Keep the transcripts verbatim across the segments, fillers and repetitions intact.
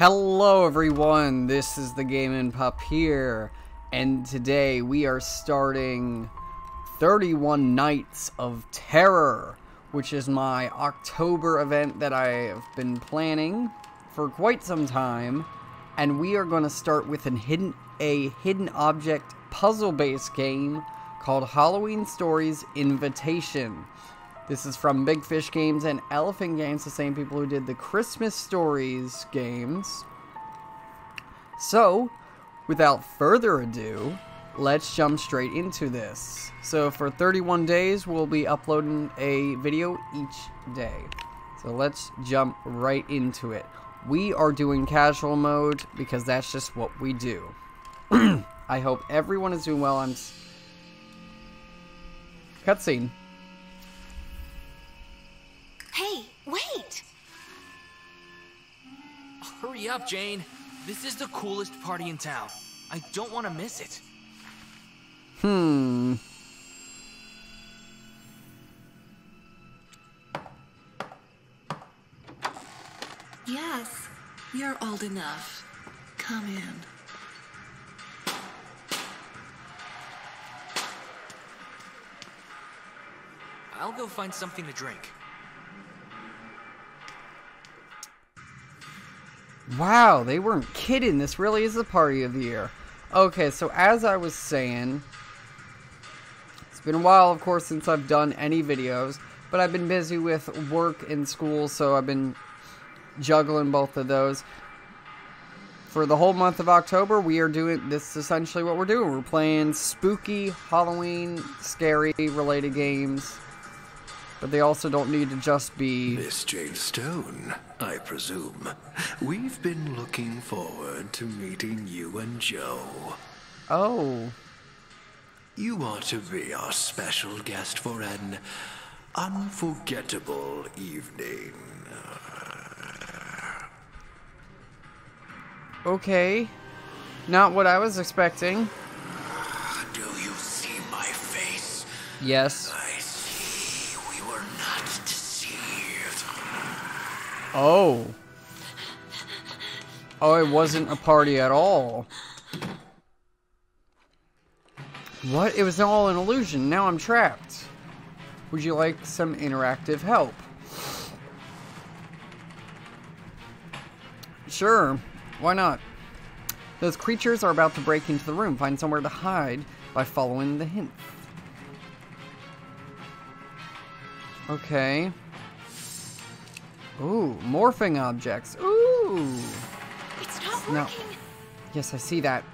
Hello everyone, this is the Gaming Pup here, and today we are starting thirty-one Nights of Terror, which is my October event that I have been planning for quite some time, and we are going to start with an hidden, a hidden object puzzle-based game called Halloween Stories: Invitation. This is from Big Fish Games and Elephant Games, the same people who did the Christmas Stories games. So, without further ado, let's jump straight into this. So for thirty-one days, we'll be uploading a video each day. So let's jump right into it. We are doing casual mode because that's just what we do. I hope everyone is doing well. I'm... Cutscene. Hurry up, Jane. This is the coolest party in town. I don't want to miss it. Hmm. Yes, you're old enough. Come in. I'll go find something to drink. Wow, they weren't kidding. This really is the party of the year. Okay, so as I was saying, it's been a while, of course, since I've done any videos, but I've been busy with work and school, so I've been juggling both of those. For the whole month of October, we are doing, this is essentially what we're doing. We're playing spooky, Halloween, scary-related games. But they also don't need to just be... Miss Jane Stone, I presume. We've been looking forward to meeting you and Joe. Oh. You are to be our special guest for an unforgettable evening. Okay. Not what I was expecting. Do you see my face? Yes. I Oh. Oh, it wasn't a party at all. What? It was all an illusion. Now I'm trapped. Would you like some interactive help? Sure. Why not? Those creatures are about to break into the room. Find somewhere to hide by following the hint. Okay. Ooh, morphing objects. Ooh. It's not working. No. Yes, I see that.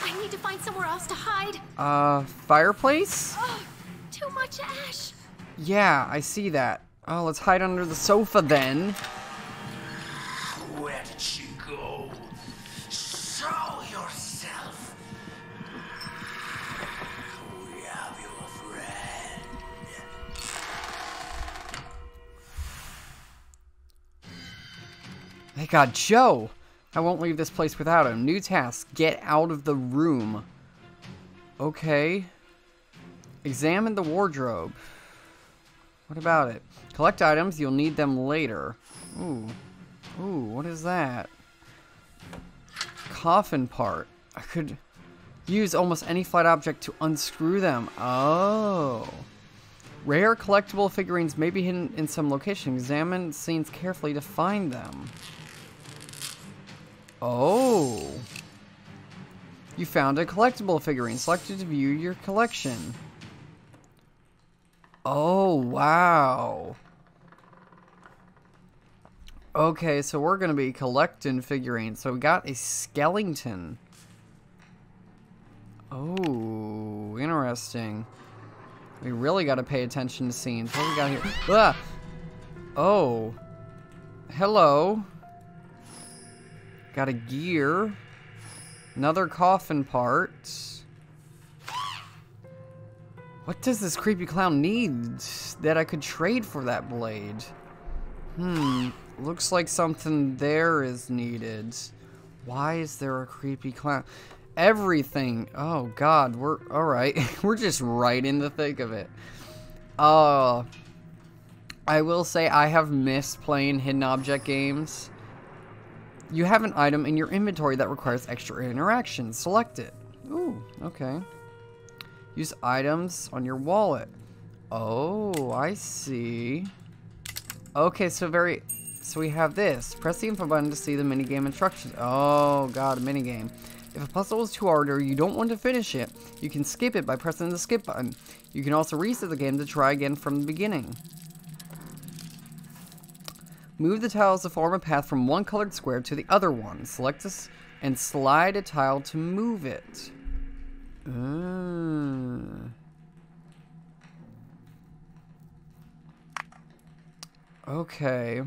I need to find somewhere else to hide. Uh, fireplace? Oh, too much ash. Yeah, I see that. Oh, let's hide under the sofa then. Where did she go? Show yourself. We have your friend. They got Joe! I won't leave this place without him. New task. Get out of the room. Okay. Examine the wardrobe. What about it? Collect items. You'll need them later. Ooh. Ooh, what is that? Coffin part. I could use almost any flat object to unscrew them. Oh. Rare collectible figurines may be hidden in some location. Examine scenes carefully to find them. Oh. You found a collectible figurine. Select it to view your collection. Oh, wow. Okay, so we're going to be collecting figurines. So we got a skeleton. Oh, interesting. We really gotta pay attention to scenes. What do we got here? Ah! Oh. Hello. Got a gear. Another coffin part. What does this creepy clown need that I could trade for that blade? Hmm. Looks like something there is needed. Why is there a creepy clown? Everything. Oh god, we're all right. We're just right in the thick of it. Uh I will say I have missed playing hidden object games. You have an item in your inventory that requires extra interaction. Select it. Ooh, okay. Use items on your wallet. Oh, I see. Okay, so very... So we have this. Press the info button to see the minigame instructions. Oh, God, a minigame. If a puzzle is too hard or you don't want to finish it, you can skip it by pressing the skip button. You can also reset the game to try again from the beginning. Move the tiles to form a path from one colored square to the other one. Select this and slide a tile to move it. Mm. Okay.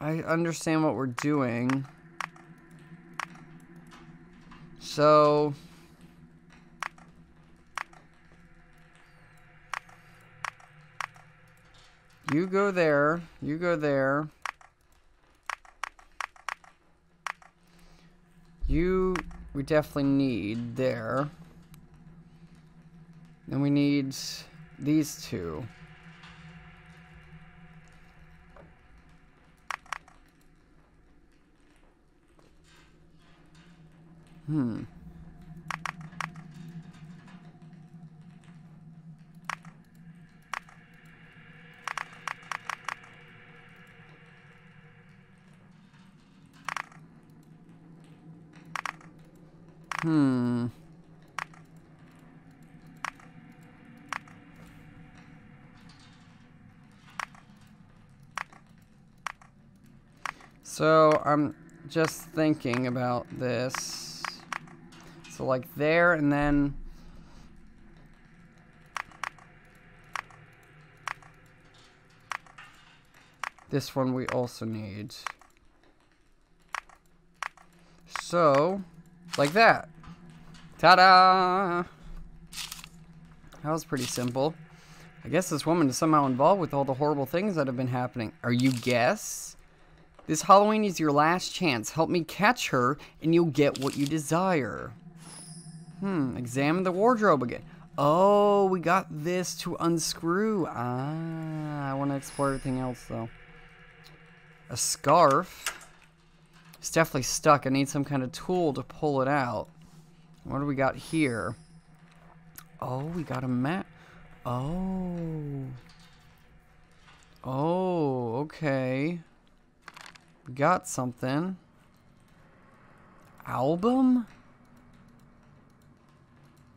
I understand what we're doing. So... You go there. You go there. You... We definitely need there. Then we need these two. Hmm. Hmm. So I'm just thinking about this. So like there, and then this one we also need. So like that. Ta-da! That was pretty simple. I guess this woman is somehow involved with all the horrible things that have been happening. Are you guess? This Halloween is your last chance. Help me catch her and you'll get what you desire. Hmm, examine the wardrobe again. Oh, we got this to unscrew. Ah, I want to explore everything else, though. A scarf. It's definitely stuck. I need some kind of tool to pull it out. What do we got here? Oh, we got a mat. Oh. Oh, okay. We got something. Album?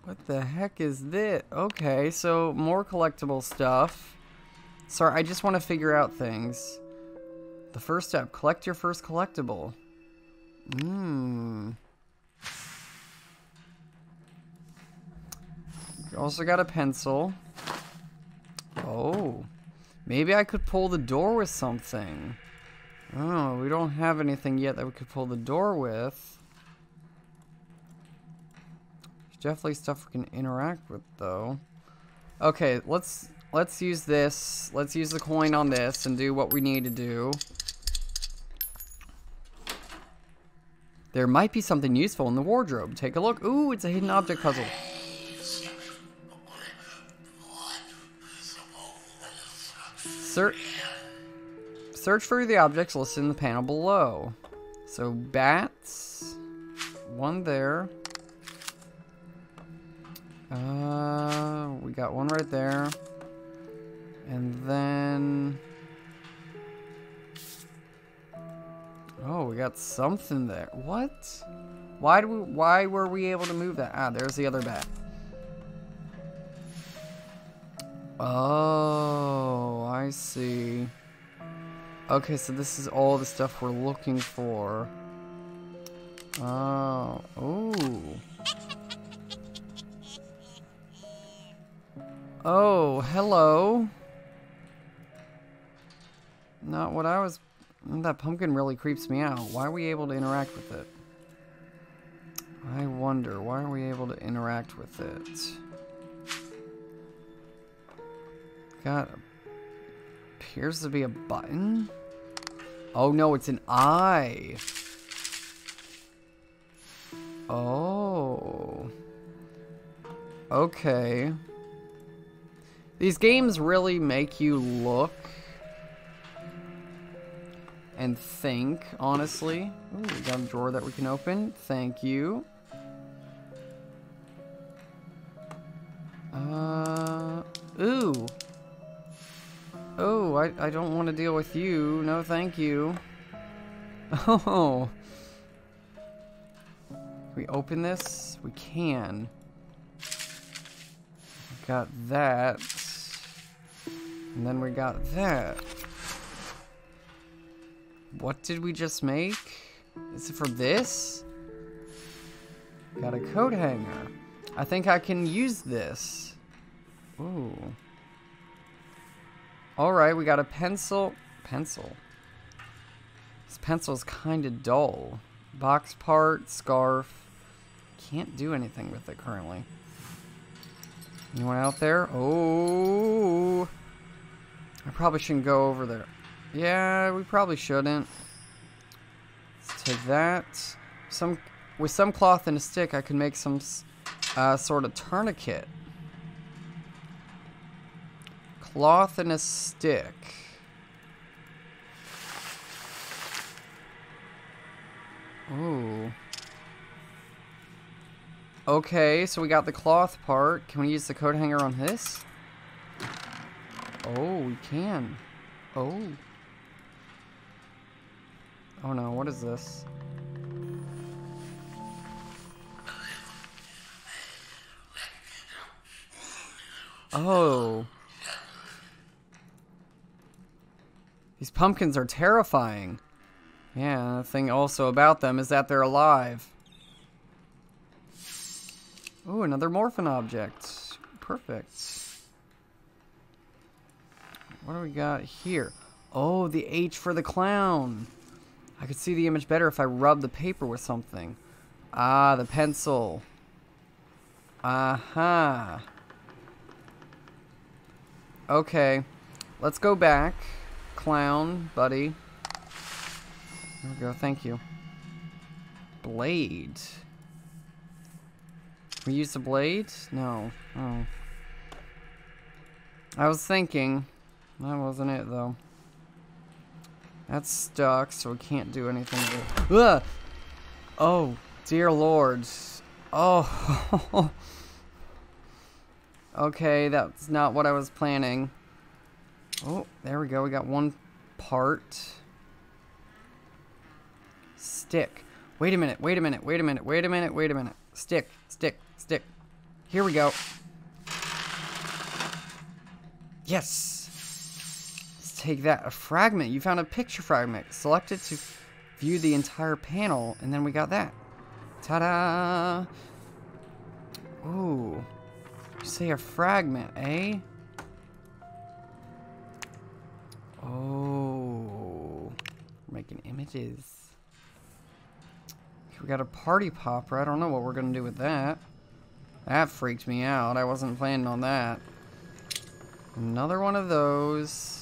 What the heck is this? Okay, so more collectible stuff. Sorry, I just want to figure out things. The first step, collect your first collectible. Mmm. Also got a pencil. Oh. Maybe I could pull the door with something. Oh, we don't have anything yet that we could pull the door with. Definitely stuff we can interact with, though. Okay, let's let's use this. Let's use the coin on this and do what we need to do. There might be something useful in the wardrobe. Take a look. Ooh, it's a hidden object puzzle. Search, search for the objects listed in the panel below. So bats, one there. Uh, we got one right there, and then, oh, we got something there. What? Why do we, why were we able to move that? Ah, there's the other bat. Oh, I see. Okay, so this is all the stuff we're looking for. Oh, ooh. Oh, hello. Not what I was... That pumpkin really creeps me out. Why are we able to interact with it? I wonder, why are we able to interact with it? Got... Appears to be a button? Oh no, it's an eye. Oh... Okay. These games really make you look and think, honestly. Ooh, we got a drawer that we can open. Thank you. Uh, ooh. Oh, I, I don't want to deal with you. No, thank you. Oh. Can we open this? We can. Got that. And then we got that. What did we just make? Is it for this? Got a coat hanger. I think I can use this. Ooh. Alright, we got a pencil. Pencil. This pencil's kinda dull. Box part, scarf. Can't do anything with it currently. Anyone out there? Oh. I probably shouldn't go over there. Yeah, we probably shouldn't. Let's take that. Some, with some cloth and a stick, I can make some uh, sort of tourniquet. Cloth and a stick. Ooh. Okay, so we got the cloth part. Can we use the coat hanger on this? Oh, we can. Oh. Oh no, what is this? Oh. These pumpkins are terrifying. Yeah, the thing also about them is that they're alive. Ooh, another morphin object. Perfect. What do we got here? Oh, the H for the clown. I could see the image better if I rubbed the paper with something. Ah, the pencil. Aha. Uh-huh. Okay. Let's go back. Clown, buddy. There we go, thank you. Blade. Can we use the blade? No. Oh. I was thinking. That wasn't it, though. That's stuck, so we can't do anything with it. Ugh! Oh, dear Lord. Oh. Okay, that's not what I was planning. Oh, there we go. We got one part. Stick. Wait a minute, wait a minute, wait a minute, wait a minute, wait a minute. Stick, stick, stick. Here we go. Yes! Take that. A fragment. You found a picture fragment. Select it to view the entire panel. And then we got that. Ta-da! Ooh. You say a fragment, eh? Oh. We're making images. We got a party popper. I don't know what we're going to do with that. That freaked me out. I wasn't planning on that. Another one of those.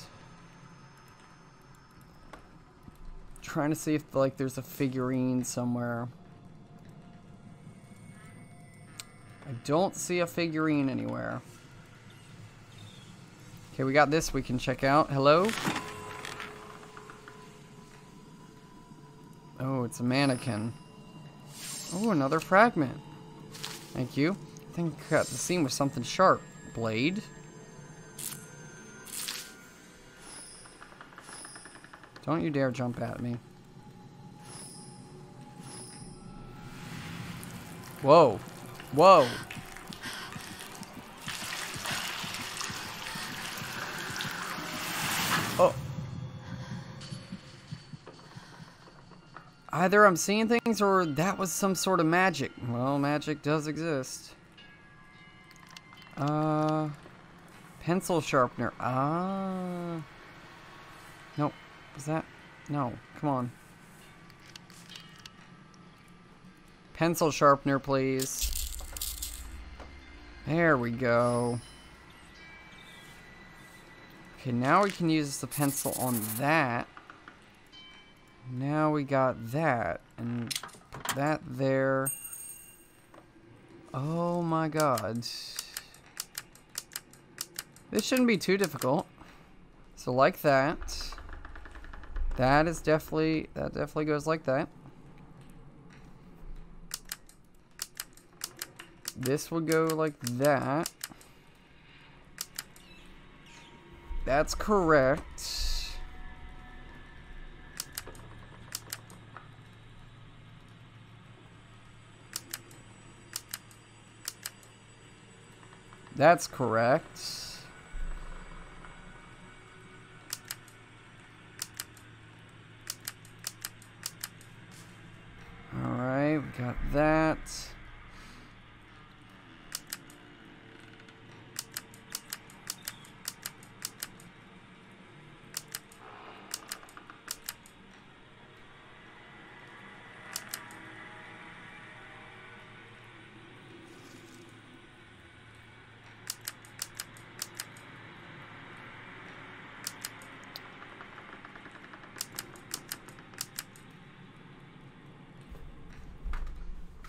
Trying to see if like there's a figurine somewhere. I don't see a figurine anywhere. Okay, we got this we can check out. Hello? Oh, it's a mannequin. Oh, another fragment. Thank you. I think I got the scene with something sharp. Blade. Don't you dare jump at me. Whoa. Whoa. Oh. Either I'm seeing things or that was some sort of magic. Well, magic does exist. Uh, pencil sharpener. Ah. Nope. Is that? No. Come on. Pencil sharpener, please. There we go. Okay, now we can use the pencil on that. Now we got that. And put that there. Oh my god. This shouldn't be too difficult. So like that. That is definitely, that definitely goes like that. This will go like that. That's correct. That's correct. All right, we got that.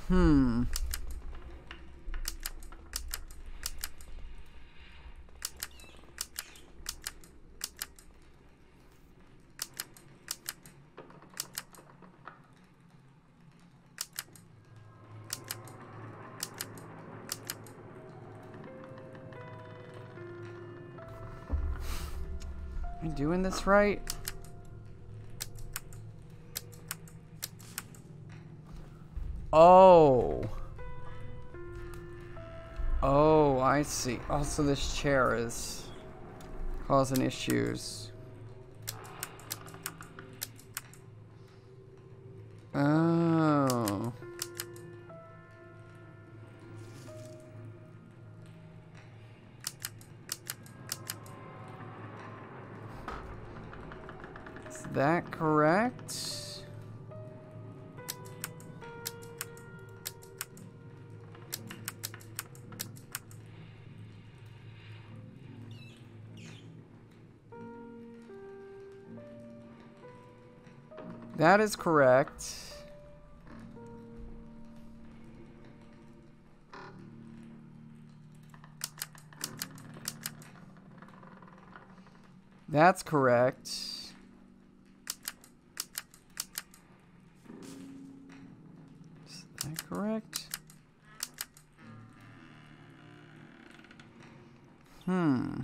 Hmm. Am I doing this right? Oh. Oh, I see. Also, this chair is causing issues. Oh. Is that correct? That is correct. That's correct. Is that correct? Hmm.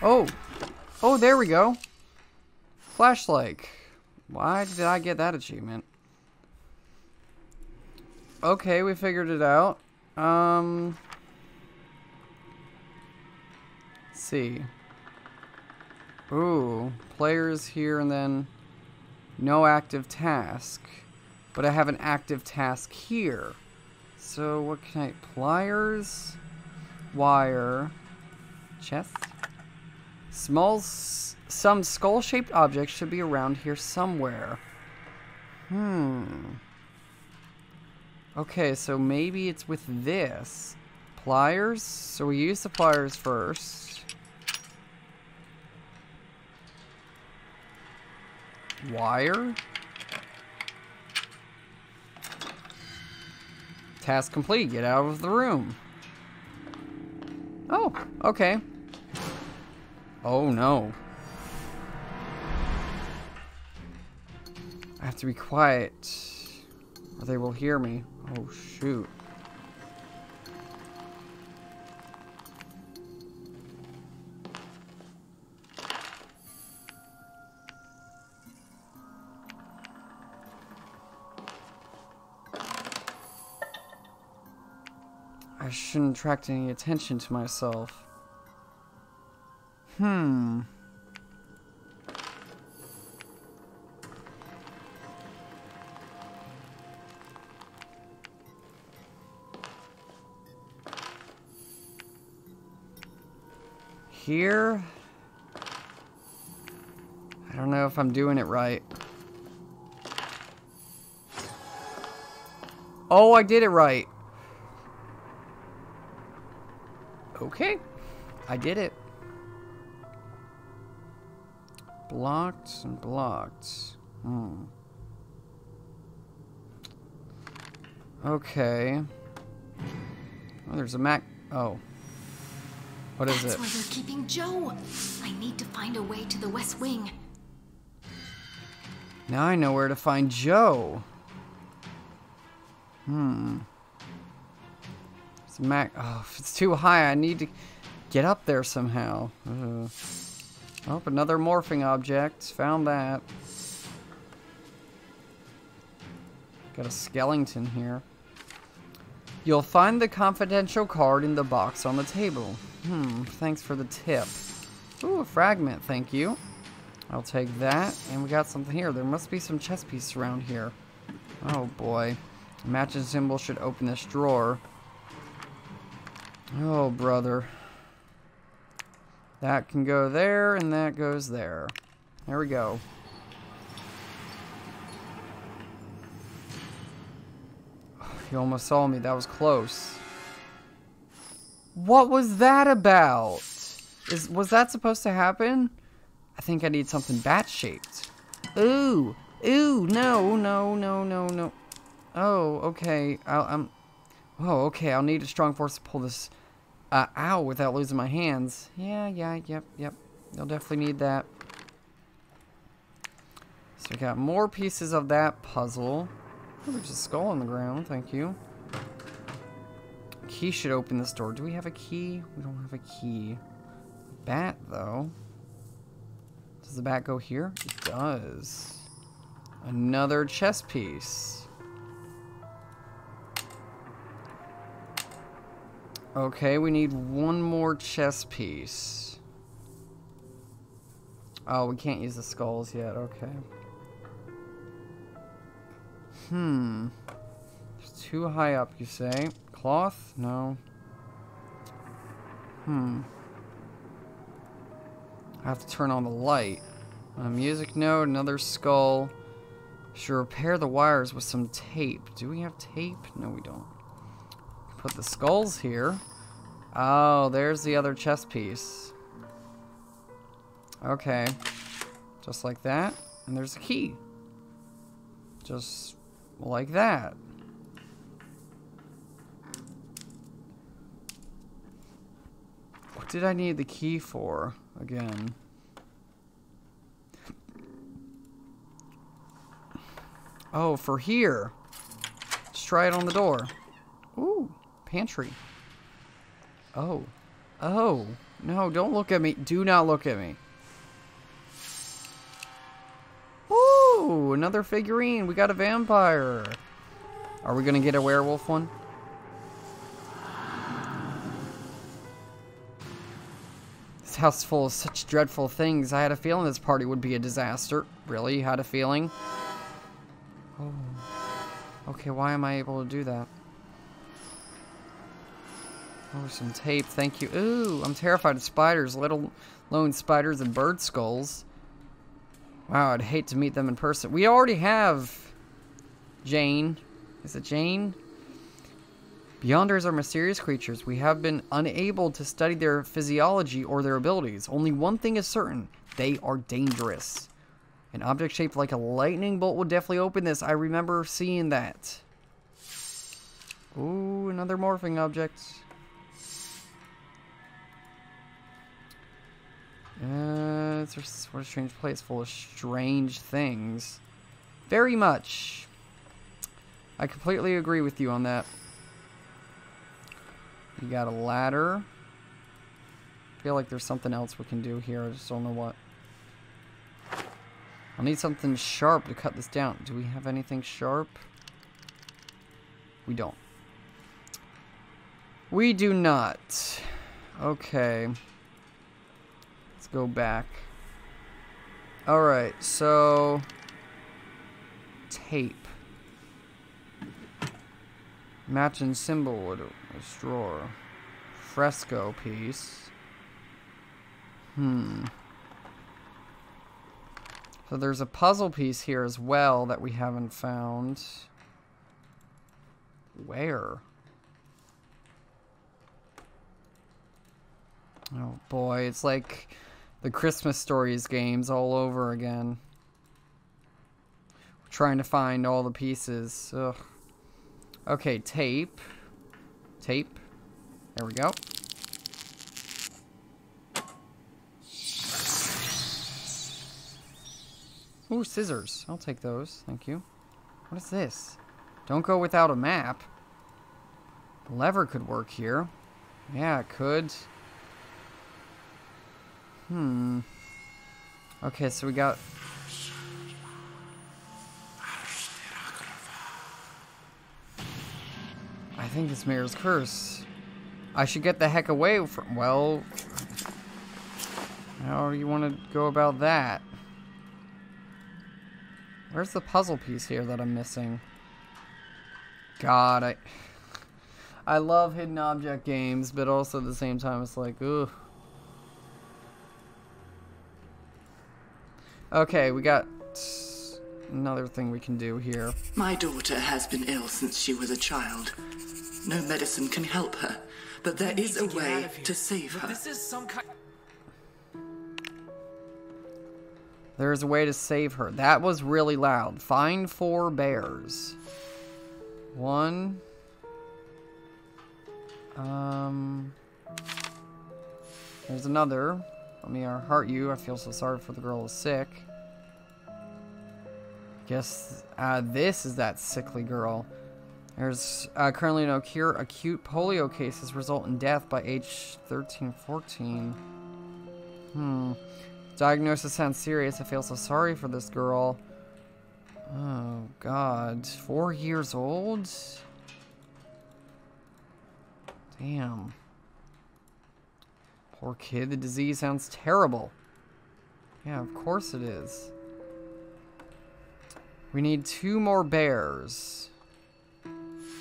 Oh! Oh, there we go! Flashlight. Why did I get that achievement? Okay, we figured it out. Um, let's see. Ooh, players here and then no active task. But I have an active task here. So what can I... Pliers, wire, chest. Small, s some skull-shaped object should be around here somewhere. Hmm. Okay, so maybe it's with this. Pliers? So we use the pliers first. Wire? Task complete. Get out of the room. Oh, okay. Oh no. I have to be quiet or they will hear me. Oh shoot. I shouldn't attract any attention to myself. Hmm. Here? I don't know if I'm doing it right. Oh, I did it right. Okay. I did it. Blocked and blocked. Hmm. Okay. Oh, there's a Mac. Oh. What is it? That's where they're keeping Joe. I need to find a way to the West Wing. Now I know where to find Joe. Hmm. It's a Mac. Oh, if it's too high, I need to get up there somehow. Ugh. Oh, another morphing object. Found that. Got a skeleton here. You'll find the confidential card in the box on the table. Hmm, thanks for the tip. Ooh, a fragment, thank you. I'll take that. And we got something here. There must be some chess pieces around here. Oh boy. A matching symbol should open this drawer. Oh brother. That can go there, and that goes there. There we go. You almost saw me. That was close. What was that about? Is was that supposed to happen? I think I need something bat-shaped. Ooh, ooh, no, no, no, no, no. Oh, okay. I'll, I'm. Oh, okay. I'll need a strong force to pull this uh, out without losing my hands. Yeah, yeah, yep, yep. You'll definitely need that. So we got more pieces of that puzzle. Oh, there's a skull on the ground. Thank you. A key should open this door. Do we have a key? We don't have a key. A bat, though. Does the bat go here? It does. Another chess piece. Okay, we need one more chess piece. Oh, we can't use the skulls yet. Okay. Hmm. It's too high up, you say? Cloth? No. Hmm. I have to turn on the light. Uh, music note, another skull. Should repair the wires with some tape. Do we have tape? No, we don't. Put the skulls here. Oh, there's the other chess piece. Okay. Just like that. And there's a key. Just... like that. What did I need the key for again? Oh, for here. Let's try it on the door. Ooh, pantry. Oh. Oh. No, don't look at me. Do not look at me. Ooh, another figurine. We got a vampire. Are we gonna get a werewolf one? This house full of such dreadful things. I had a feeling this party would be a disaster. Really? You had a feeling? Oh. Okay, why am I able to do that? Oh, some tape. Thank you. Ooh, I'm terrified of spiders, let alone spiders and bird skulls. Wow, I'd hate to meet them in person. We already have Jane. Is it Jane? Beyonders are mysterious creatures. We have been unable to study their physiology or their abilities. Only one thing is certain. They are dangerous. An object shaped like a lightning bolt would definitely open this. I remember seeing that. Ooh, another morphing object. Uh, it's just, what a strange place full of strange things. Very much. I completely agree with you on that. We got a ladder. I feel like there's something else we can do here. I just don't know what. I'll need something sharp to cut this down. Do we have anything sharp? We don't. We do not. Okay. Go back. Alright, so tape. Matching symbol wood drawer. Fresco piece. Hmm. So there's a puzzle piece here as well that we haven't found. Where? Oh boy, it's like the Christmas Stories games all over again. We're trying to find all the pieces. Ugh. Okay, tape. Tape. There we go. Ooh, scissors. I'll take those. Thank you. What is this? Don't go without a map. The lever could work here. Yeah, it could. Hmm. Okay, so we got... I think this mirror's curse. I should get the heck away from... Well... How do you want to go about that? Where's the puzzle piece here that I'm missing? God, I... I love hidden object games, but also at the same time it's like, ugh. Okay, we got another thing we can do here. My daughter has been ill since she was a child. No medicine can help her, but there is a way to save her. This is some kind... There is a way to save her. That was really loud. Find four bears. One. Um. There's another. Let me heart you. I feel so sorry for the girl who's sick. Guess uh, this is that sickly girl. There's uh, currently no cure. Acute polio cases result in death by age thirteen, fourteen. Hmm. Diagnosis sounds serious. I feel so sorry for this girl. Oh, God. Four years old? Damn. Poor kid. The disease sounds terrible. Yeah, of course it is. We need two more bears.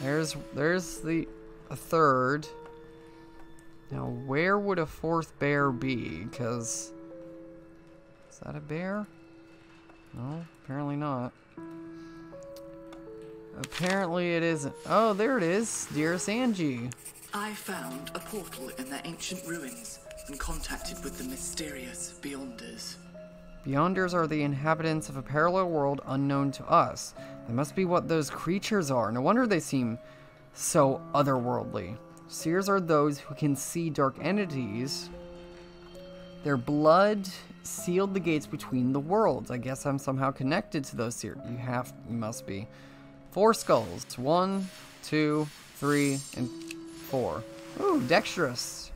There's, there's the a third. Now, where would a fourth bear be? Because... Is that a bear? No, apparently not. Apparently it isn't. Oh, there it is. Dear Sanji. I found a portal in the ancient ruins and contacted with the mysterious Beyonders. Beyonders are the inhabitants of a parallel world unknown to us. They must be what those creatures are. No wonder they seem so otherworldly. Seers are those who can see dark entities. Their blood sealed the gates between the worlds. I guess I'm somehow connected to those here. You have, you must be. Four skulls. One, two, three, and four. Ooh, dexterous.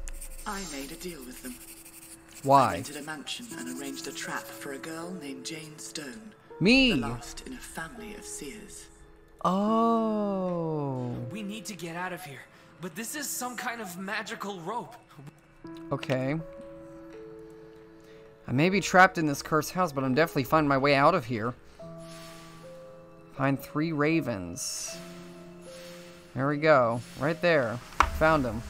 I made a deal with them. Why? I rented a mansion and arranged a trap for a girl named Jane Stone. Me. The last in a family of seers. Oh. We need to get out of here, but this is some kind of magical rope. Okay. I may be trapped in this cursed house, but I'm definitely finding my way out of here. Find three ravens. There we go. Right there. Found them.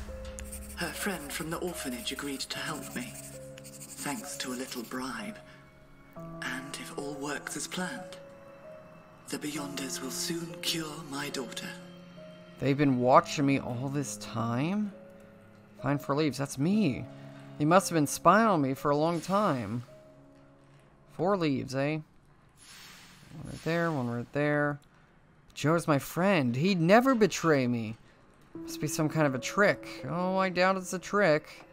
Her friend from the orphanage agreed to help me. Thanks to a little bribe. And if all works as planned, the Beyonders will soon cure my daughter. They've been watching me all this time? Find four leaves. That's me. He must have been spying on me for a long time. Four leaves, eh? One right there, one right there. Joe's my friend. He'd never betray me. Must be some kind of a trick. Oh, I doubt it's a trick.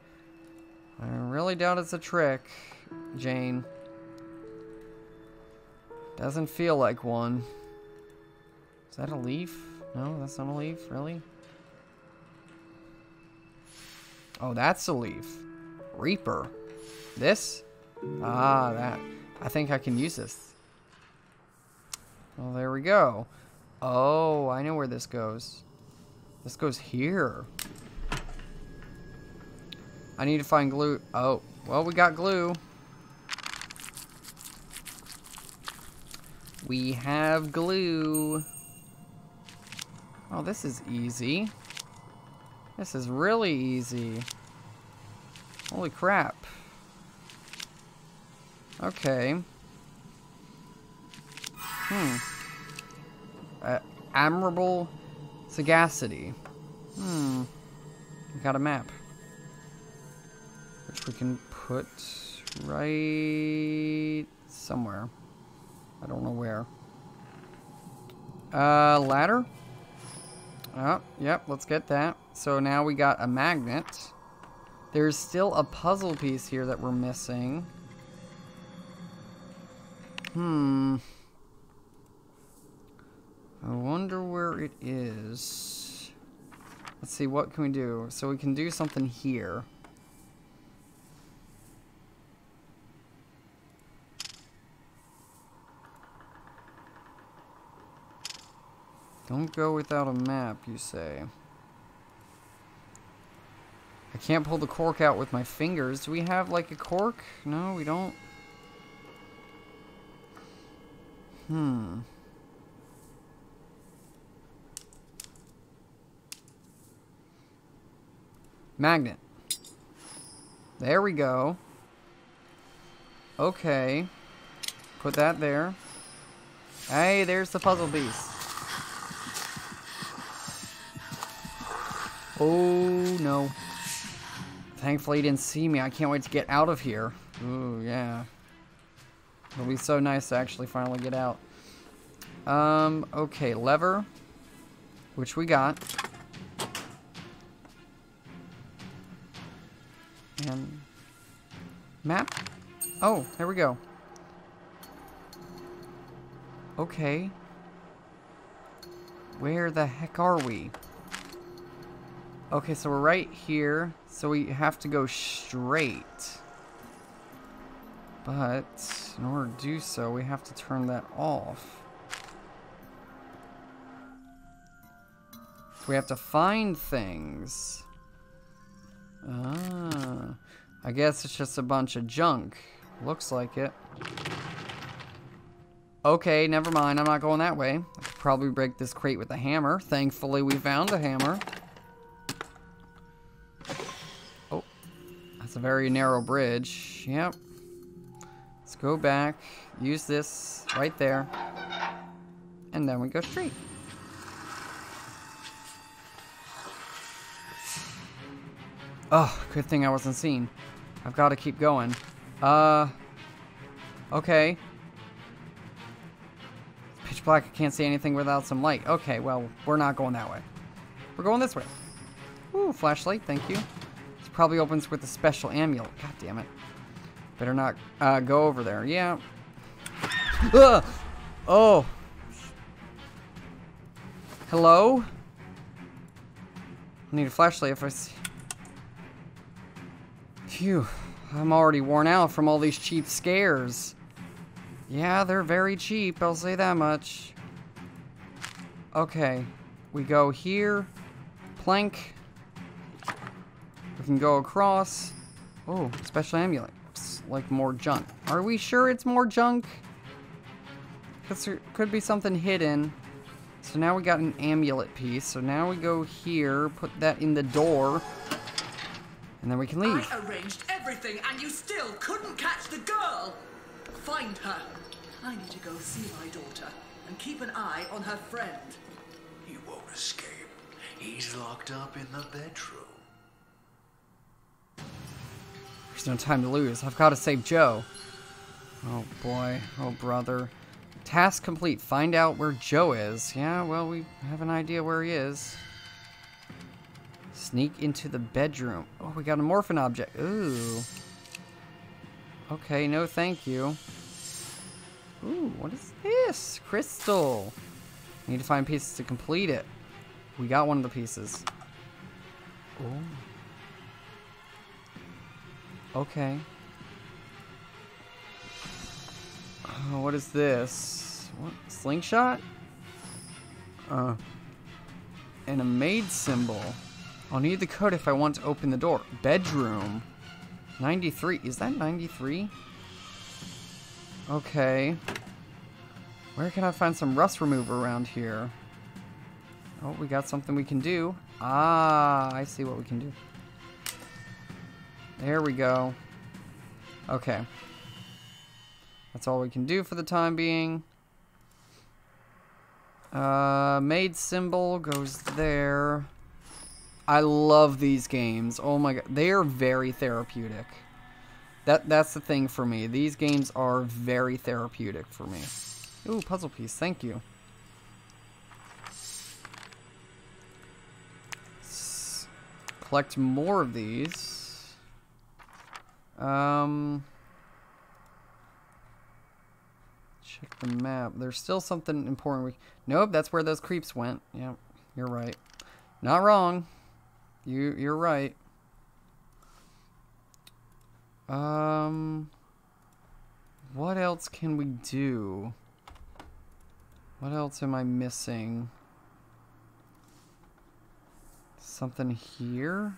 I really doubt it's a trick, Jane. Doesn't feel like one. Is that a leaf? No, that's not a leaf, really? Oh, that's a leaf. Reaper. This? Ah, that. I think I can use this. Well, there we go. Oh, I know where this goes. This goes here. I need to find glue. Oh, well, we got glue. We have glue. Oh, this is easy. This is really easy. Holy crap. Okay. Hmm. Uh, admirable sagacity. Hmm. We got a map. Which we can put right somewhere. I don't know where. Uh, ladder? Oh, yep, let's get that. So now we got a magnet. There's still a puzzle piece here that we're missing. Hmm. I wonder where it is. Let's see, what can we do? So we can do something here. Don't go without a map, you say. I can't pull the cork out with my fingers. Do we have, like, a cork? No, we don't. Hmm. Magnet. There we go. Okay. Put that there. Hey, there's the puzzle piece. Oh, no. Thankfully, he didn't see me. I can't wait to get out of here. Ooh, yeah. It'll be so nice to actually finally get out. Um, okay, lever. Which we got. And map. Oh, there we go. Okay. Where the heck are we? Okay, so we're right here, so we have to go straight. But in order to do so, we have to turn that off. So we have to find things. Ah, I guess it's just a bunch of junk. Looks like it. Okay, never mind. I'm not going that way. I could probably break this crate with a hammer. Thankfully, we found a hammer. It's a very narrow bridge. Yep. Let's go back. Use this right there. And then we go straight. Oh, good thing I wasn't seen. I've got to keep going. Uh. Okay. It's pitch black. I can't see anything without some light. Okay, well, we're not going that way. We're going this way. Ooh, flashlight. Thank you. Probably opens with a special amulet. God damn it. Better not uh, go over there. Yeah. Ugh. Oh. Hello? I need a flashlight if I see. Phew. I'm already worn out from all these cheap scares. Yeah, they're very cheap. I'll say that much. Okay. We go here. Plank. We can go across. Oh, special amulet. It's like more junk. Are we sure it's more junk? Because there could be something hidden. So now we got an amulet piece. So now we go here, put that in the door, and then we can leave. I arranged everything and you still couldn't catch the girl! Find her. I need to go see my daughter and keep an eye on her friend. He won't escape. He's locked up in the bedroom. There's no time to lose. I've got to save Joe. Oh boy. Oh brother. Task complete. Find out where Joe is. Yeah, well, we have an idea where he is. Sneak into the bedroom. Oh, we got a morphin object. Ooh. Okay, no thank you. Ooh, what is this? Crystal. Need to find pieces to complete it. We got one of the pieces. Ooh. Okay. Oh, what is this? What? Slingshot? Uh. And a maid symbol. I'll need the code if I want to open the door. Bedroom. ninety-three. Is that ninety-three? Okay. Where can I find some rust remover around here? Oh, we got something we can do. Ah, I see what we can do. There we go. Okay. That's all we can do for the time being. Uh, maid symbol goes there. I love these games. Oh my god. They are very therapeutic. That That's the thing for me. These games are very therapeutic for me. Ooh, puzzle piece. Thank you. collect more of these. Um, check the map. There's still something important. We nope. That's where those creeps went. Yep, you're right. Not wrong. You you're right. Um, what else can we do? What else am I missing? Something here?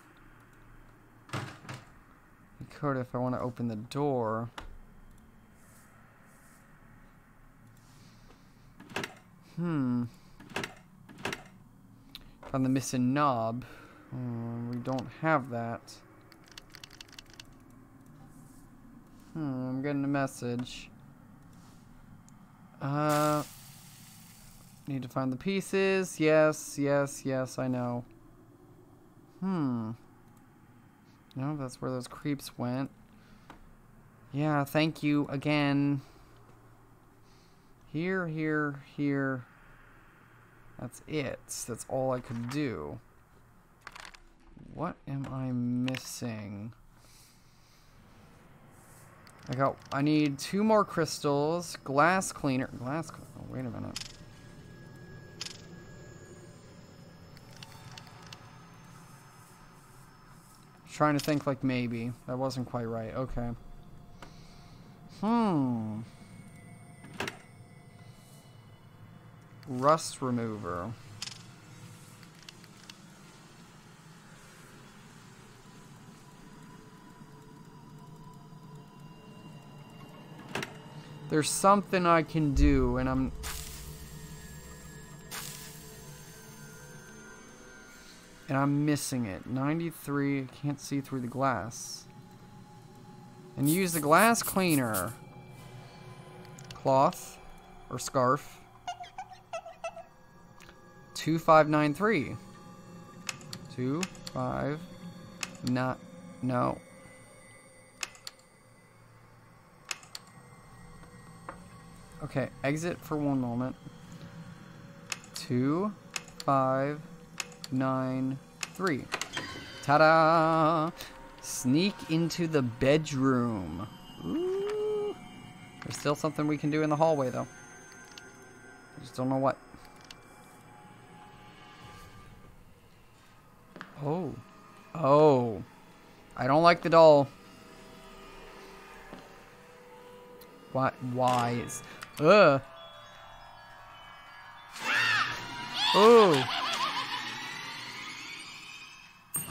Dakota, if I want to open the door. Hmm. Found the missing knob. Oh, we don't have that. Hmm, I'm getting a message. Uh... Need to find the pieces. Yes, yes, yes, I know. Hmm. No, that's where those creeps went. Yeah, thank you again. Here, here, here. That's it. That's all I could do. What am I missing? I got... I need two more crystals. Glass cleaner. Glass... Oh, wait a minute. Trying to think, like, maybe. That wasn't quite right. Okay. Hmm. Rust remover. There's something I can do, and I'm... And I'm missing it. ninety-three. I can't see through the glass. And use the glass cleaner. Cloth. Or scarf. two five nine three. two five. Not. No. Okay. Exit for one moment. two five nine three. Ta-da! Sneak into the bedroom. Ooh. There's still something we can do in the hallway, though. I just don't know what. Oh. Oh. I don't like the doll. Why? Why is... Ugh. Ooh.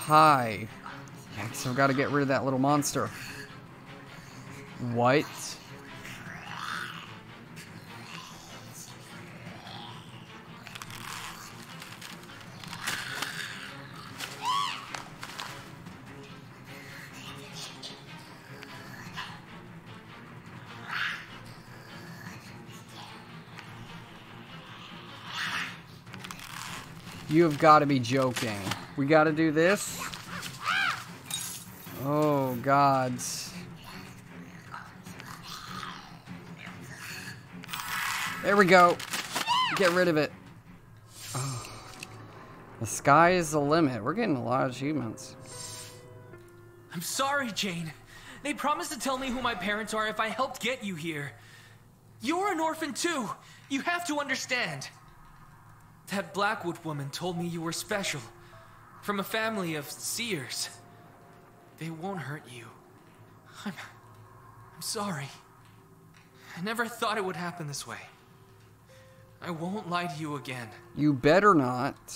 Hi. Yikes, I've got to get rid of that little monster. What? You have got to be joking. We got to do this? Oh, God. There we go. Get rid of it. Oh. The sky is the limit. We're getting a lot of achievements. I'm sorry, Jane. They promised to tell me who my parents are if I helped get you here. You're an orphan, too. You have to understand. That Blackwood woman told me you were special. From a family of seers. They won't hurt you. I'm... I'm sorry. I never thought it would happen this way. I won't lie to you again. You better not.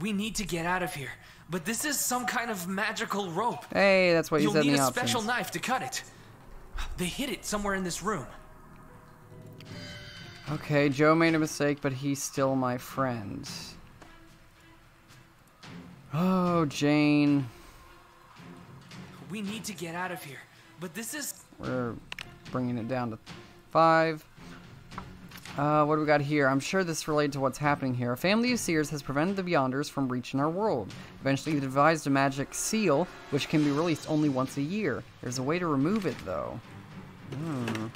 We need to get out of here. But this is some kind of magical rope. Hey, that's what you said in the options. You'll need a special knife to cut it. They hid it somewhere in this room. Okay, Joe made a mistake, but he's still my friend. Oh, Jane. We need to get out of here, but this is... We're bringing it down to five. Uh, what do we got here? I'm sure this related to what's happening here. A family of seers has prevented the Beyonders from reaching our world. Eventually, they devised a magic seal, which can be released only once a year. There's a way to remove it, though. Hmm...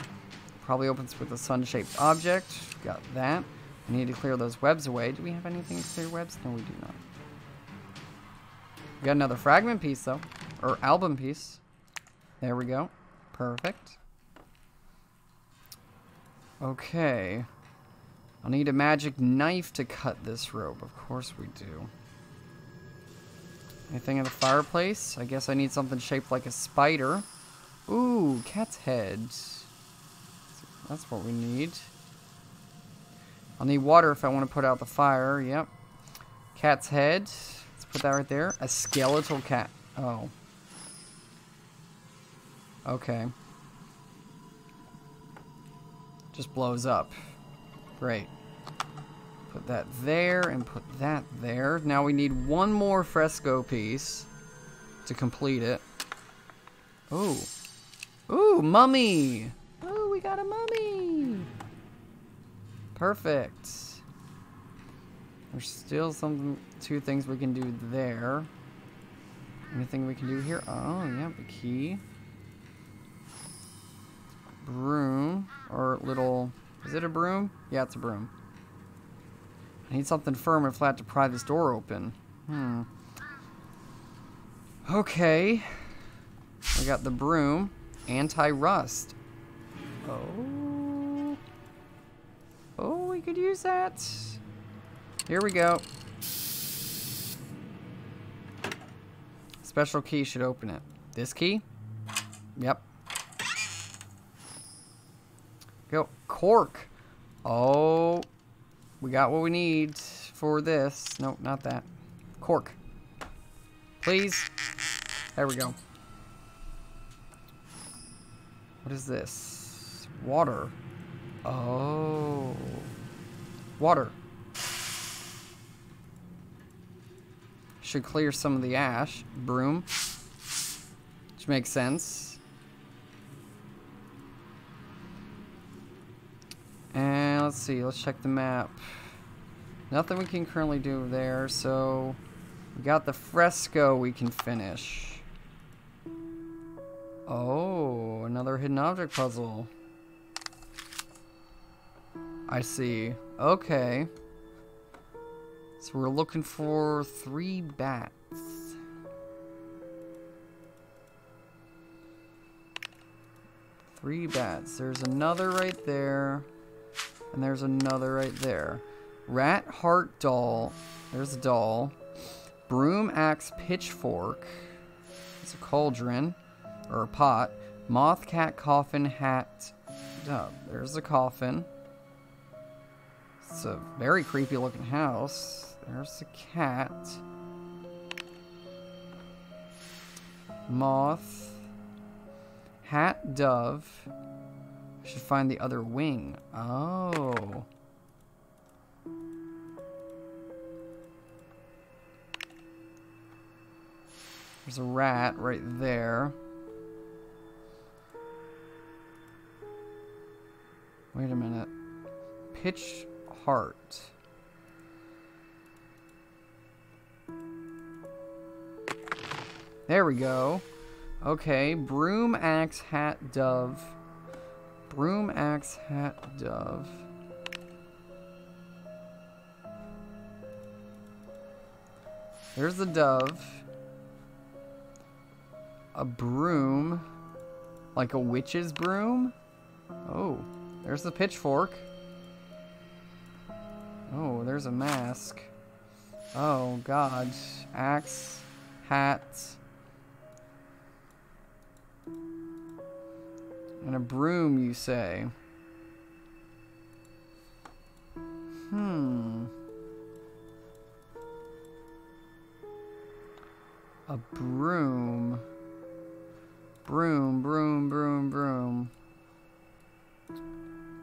Probably opens with a sun-shaped object. Got that. We need to clear those webs away. Do we have anything to clear webs? No, we do not. We got another fragment piece, though. Or album piece. There we go. Perfect. Okay. I'll need a magic knife to cut this rope. Of course we do. Anything in the fireplace? I guess I need something shaped like a spider. Ooh, cat's head. That's what we need. I'll need water if I want to put out the fire. Yep. Cat's head. Let's put that right there. A skeletal cat. Oh. Okay. Just blows up. Great. Put that there and put that there. Now we need one more fresco piece to complete it. Ooh. Ooh, mummy! Ooh, we got a mummy! Perfect. There's still some two things we can do there. Anything we can do here? Oh, yeah, the key. Broom. Or little... Is it a broom? Yeah, it's a broom. I need something firm and flat to pry this door open. Hmm. Okay. We got the broom. Anti-rust. Oh. Oh, we could use that. Here we go. Special key should open it. This key? Yep. Go. Cork. Oh. We got what we need for this. No, not that. Cork. Please. There we go. What is this? Water. Oh. Water. Should clear some of the ash. Broom. Which makes sense. And let's see. Let's check the map. Nothing we can currently do there. So we got the fresco we can finish. Oh, another hidden object puzzle. I see. Okay. So we're looking for three bats. Three bats. There's another right there. And there's another right there. Rat, heart, doll. There's a doll. Broom, axe, pitchfork. It's a cauldron. Or a pot. Moth, cat, coffin, hat, dub. There's a coffin. It's a very creepy looking house. There's the cat. Moth. Hat, dove. I should find the other wing. Oh. There's a rat right there. Wait a minute. Pitch heart. There we go. Okay. Broom, axe, hat, dove. Broom, axe, hat, dove. There's the dove. A broom. Like a witch's broom? Oh. There's the pitchfork. Oh, there's a mask. Oh, God. Axe. Hat. And a broom, you say? Hmm. A broom. Broom, broom, broom, broom.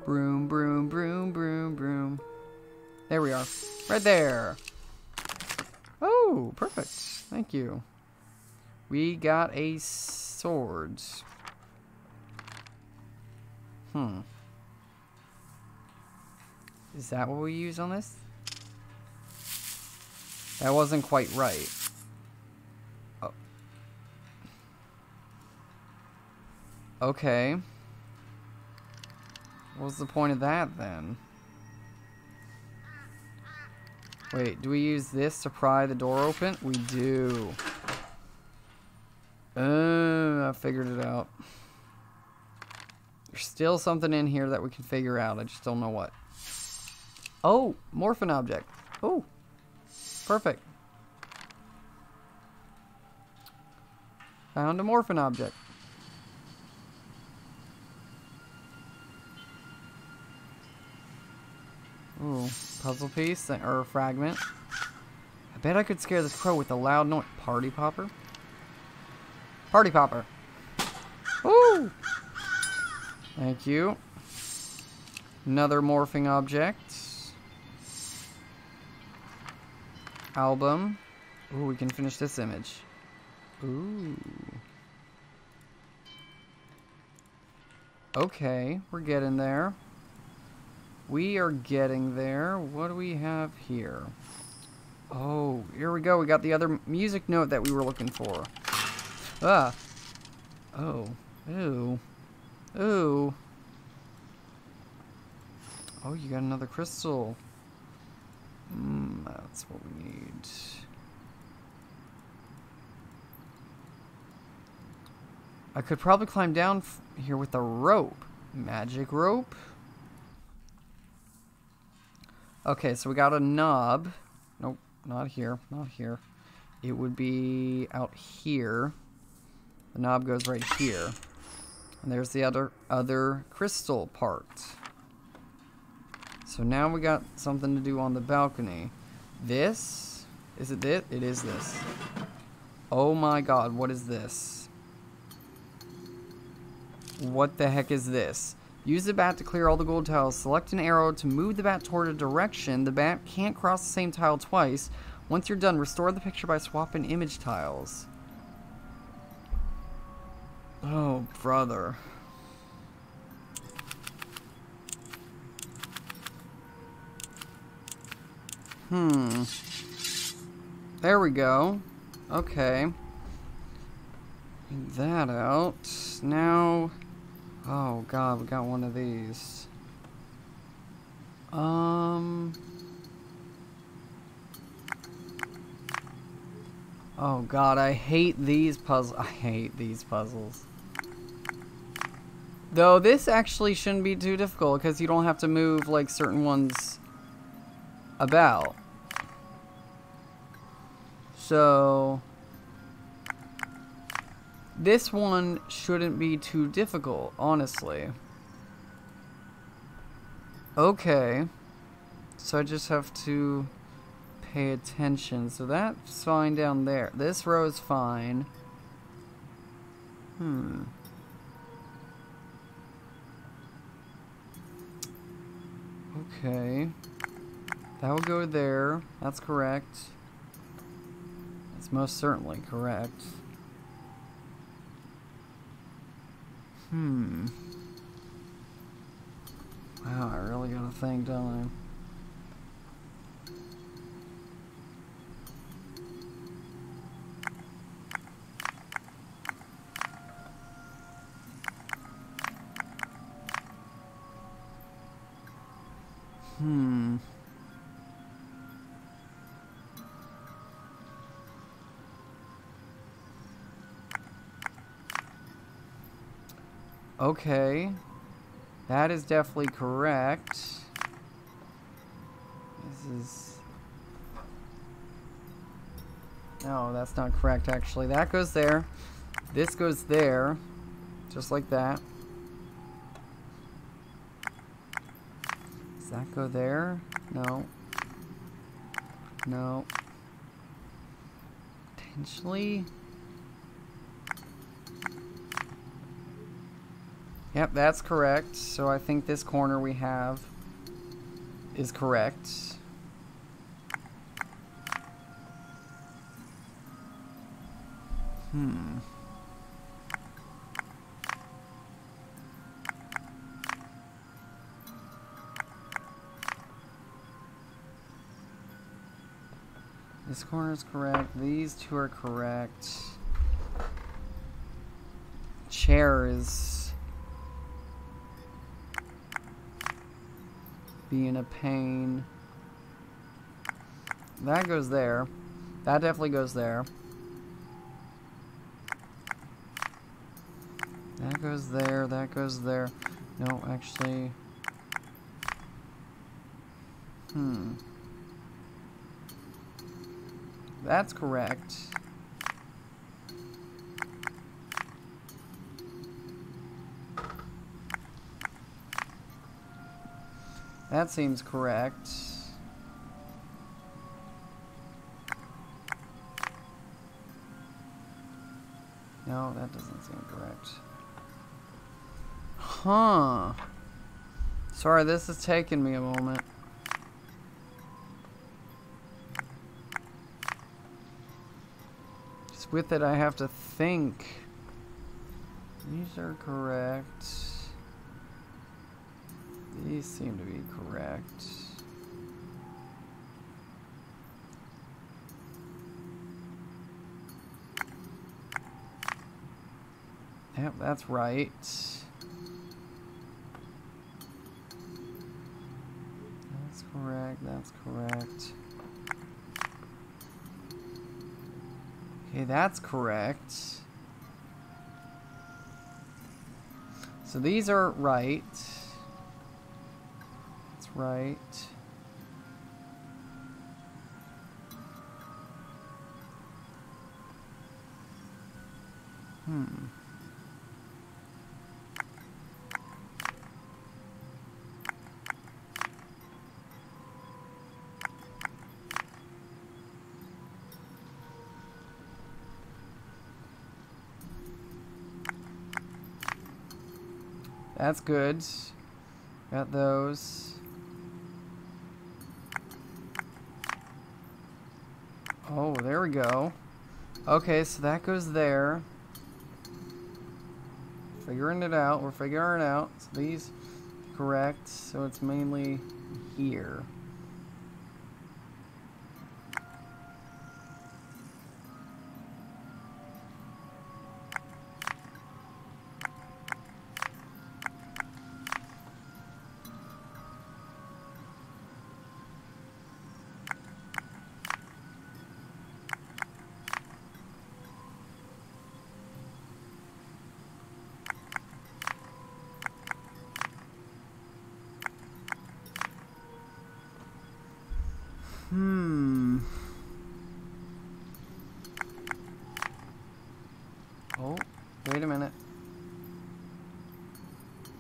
Broom, broom, broom, broom, broom. There we are. Right there. Oh, perfect. Thank you. We got a sword. Hmm. Is that what we use on this? That wasn't quite right. Oh. Okay. What was the point of that, then? Wait, do we use this to pry the door open? We do. Uh, I figured it out. There's still something in here that we can figure out. I just don't know what. Oh, morphin object. Oh, perfect. Found a morphin object. Ooh, puzzle piece or a fragment. I bet I could scare this crow with a loud noise. Party popper? Party popper. Ooh! Thank you. Another morphing object. Album. Ooh, we can finish this image. Ooh. Okay, we're getting there. We are getting there. What do we have here? Oh, here we go. We got the other music note that we were looking for. Ah. Oh. Ew. Ew. Oh, you got another crystal. Mm, that's what we need. I could probably climb down f here with a rope. Magic rope. Okay, so we got a knob. Nope, not here. Not here. It would be out here. The knob goes right here. And there's the other other crystal part. So now we got something to do on the balcony. This? Is it this? It is this. Oh my god, what is this? What the heck is this? Use the bat to clear all the gold tiles. Select an arrow to move the bat toward a direction. The bat can't cross the same tile twice. Once you're done, restore the picture by swapping image tiles. Oh, brother. Hmm. There we go. Okay. Get that out. Now... Oh god, we got one of these. Um. Oh god, I hate these puzzles. I hate these puzzles. Though this actually shouldn't be too difficult because you don't have to move like certain ones about. So this one shouldn't be too difficult, honestly. Okay. So I just have to pay attention. So that's fine down there. This row is fine. Hmm. Okay. That will go there. That's correct. That's most certainly correct. Hmm. Wow, I really got a thing, don't I? Hmm. Okay, that is definitely correct. This is... No, that's not correct, actually. That goes there. This goes there. Just like that. Does that go there? No. No. Potentially... Yep, that's correct. So I think this corner we have is correct. Hmm. This corner is correct. These two are correct. Chair is... being a pain. That goes there. That definitely goes there. That goes there, that goes there. No, actually... Hmm. That's correct. That seems correct. No, that doesn't seem correct. Huh. Sorry, this is taking me a moment. Just with it, I have to think. These are correct. These seem to be correct. Yep, that's right. That's correct, that's correct. Okay, that's correct. So these are right. Right. Hmm. That's good. Got those. Oh, there we go. Okay, so that goes there. Figuring it out. We're figuring it out. So these, correct. So it's mainly here. Hmm. Oh, wait a minute.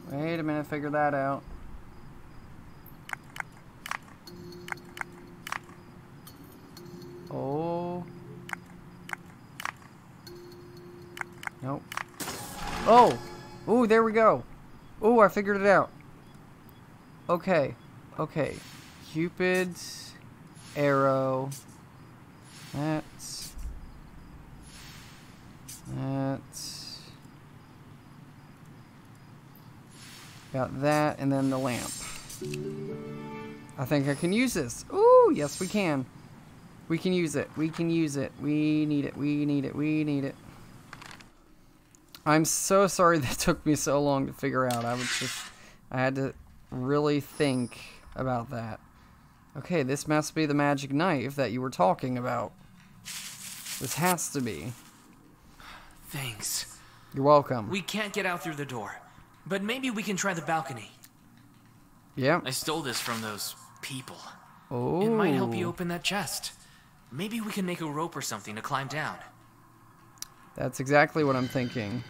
Wait a minute, figure that out. Oh. Nope. Oh! Ooh, there we go. Ooh, I figured it out. Okay. Okay. Cupid's arrow. That's. That's. Got that, and then the lamp. I think I can use this. Ooh, yes, we can. We can use it. We can use it. We need it. We need it. We need it. I'm so sorry that took me so long to figure out. I was just. I had to really think about that. Okay, this must be the magic knife that you were talking about. This has to be. Thanks. You're welcome. We can't get out through the door, but maybe we can try the balcony. Yeah. I stole this from those people. Oh. It might help you open that chest. Maybe we can make a rope or something to climb down. That's exactly what I'm thinking.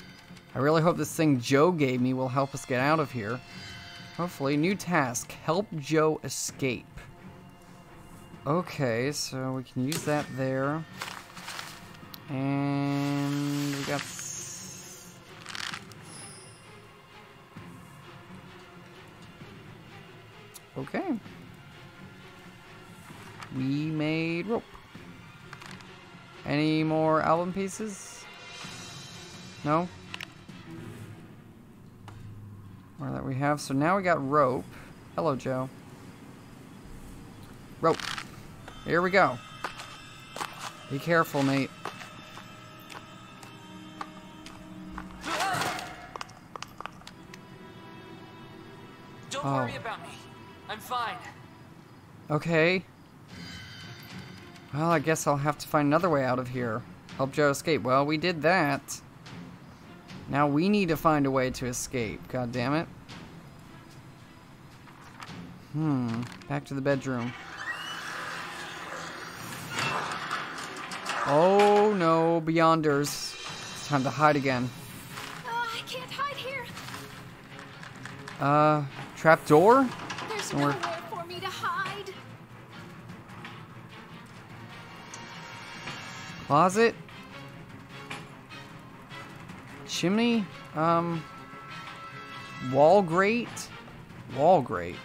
I really hope this thing Joe gave me will help us get out of here. Hopefully, new task. Help Joe escape. Okay, so we can use that there. And we got... Okay. We made rope. Any more album pieces? No? Or that we have. So now we got rope. Hello, Joe. Rope. Here we go. Be careful, mate. Don't oh. worry about me. I'm fine. Okay. Well, I guess I'll have to find another way out of here. Help Joe escape. Well, we did that. Now we need to find a way to escape. God damn it. Hmm. Back to the bedroom. Oh no, Beyonders. It's time to hide again. Uh, I can't hide here. Uh, trap door? There's no way for me to hide. Closet? Chimney? Um, wall grate? Wall grate.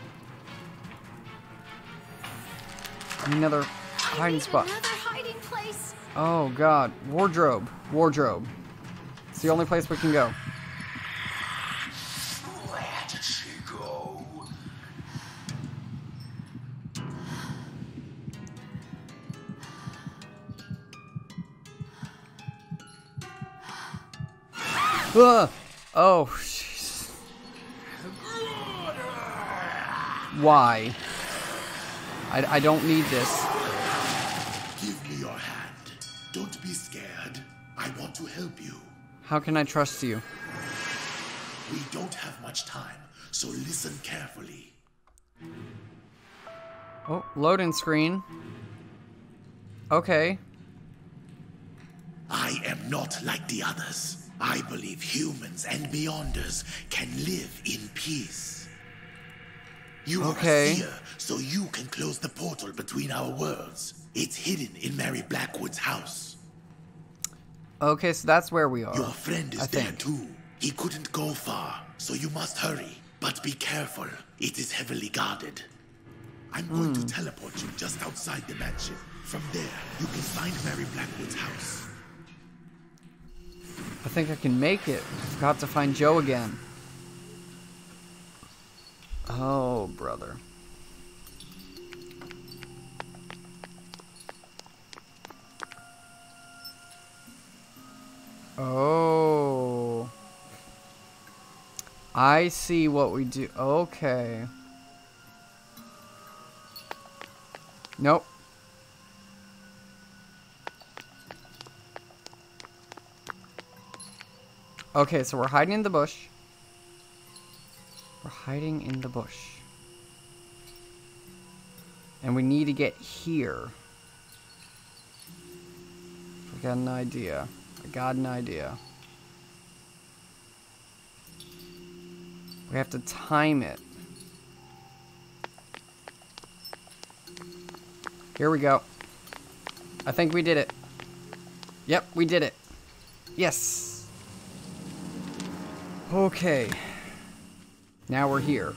Another hiding spot. Another hiding place. Oh god. Wardrobe. Wardrobe. It's the only place we can go. Where did she go? uh, oh, jeez. Why? I, I don't need this. Give me your hand. Don't be scared. I want to help you. How can I trust you? We don't have much time, so listen carefully. Oh, loading screen. Okay. I am not like the others. I believe humans and Beyonders can live in peace. You are okay. A seer, so you can close the portal between our worlds. It's hidden in Mary Blackwood's house. Okay, so that's where we are. Your friend is I there think. too. He couldn't go far, so you must hurry. But be careful. It is heavily guarded. I'm mm. going to teleport you just outside the mansion. From there, you can find Mary Blackwood's house. I think I can make it. I've got to find Joe again. Oh, brother. Oh. I see what we do. Okay. Nope. Okay, so we're hiding in the bush. We're hiding in the bush. And we need to get here. I got an idea. I got an idea. We have to time it. Here we go. I think we did it. Yep, we did it. Yes. Okay. Now we're here.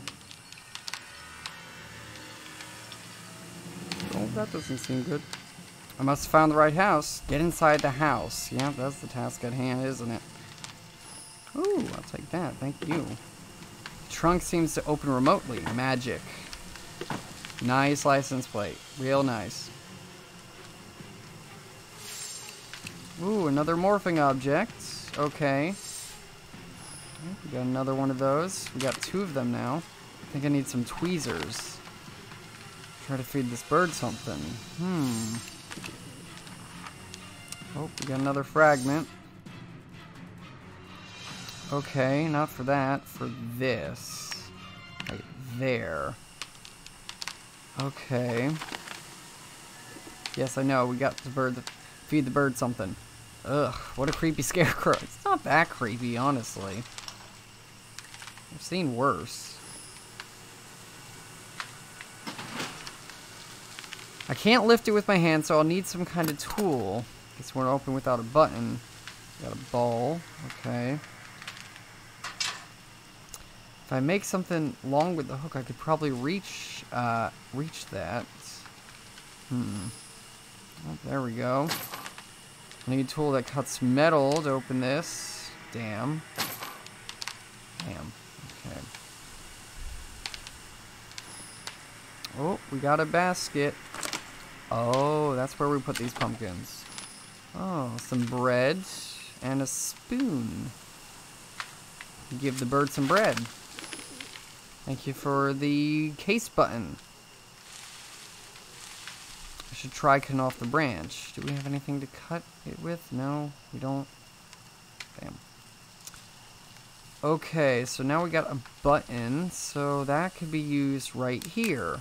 Oh, that doesn't seem good. I must have found the right house. Get inside the house. Yeah, that's the task at hand, isn't it? Ooh, I'll take that. Thank you. Trunk seems to open remotely. Magic. Nice license plate. Real nice. Ooh, another morphing object. Okay. We got another one of those. We got two of them now. I think I need some tweezers. Try to feed this bird something. Hmm. Oh, we got another fragment. Okay, not for that. For this. Right there. Okay. Yes, I know. We got the bird. That feed the bird something. Ugh, what a creepy scarecrow. It's not that creepy, honestly. I've seen worse. I can't lift it with my hand, so I'll need some kind of tool. Guess we're open without a button. Got a ball. Okay. If I make something long with the hook, I could probably reach, uh, reach that. Hmm. Oh, there we go. I need a tool that cuts metal to open this. Damn. Damn. Okay. Oh, we got a basket. Oh, that's where we put these pumpkins. Oh, some bread and a spoon. Give the bird some bread. Thank you for the case button. I should try cutting off the branch. Do we have anything to cut it with? No, we don't. Damn. Okay, so now we got a button, so that could be used right here.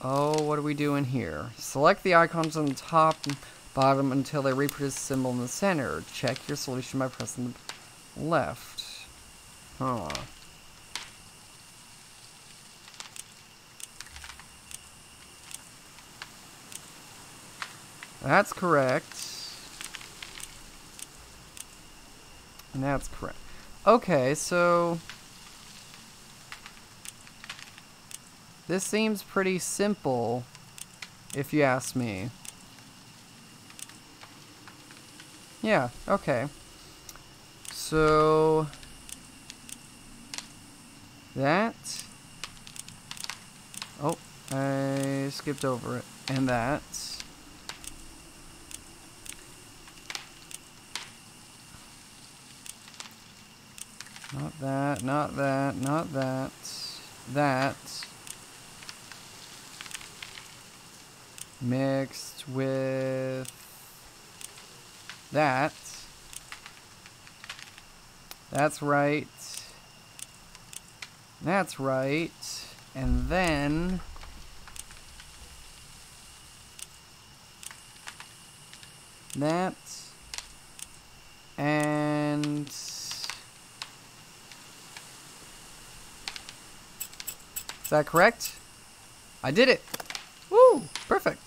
Oh, what are we doing here? Select the icons on the top and bottom until they reproduce the symbol in the center. Check your solution by pressing the left. Huh. That's correct. And that's correct. Okay, so this seems pretty simple, if you ask me. Yeah, okay. So that. Oh, I skipped over it. And that. Not that, not that, not that, that. Mixed with that. That's right. That's right. And then that. And is that correct? I did it! Woo! Perfect!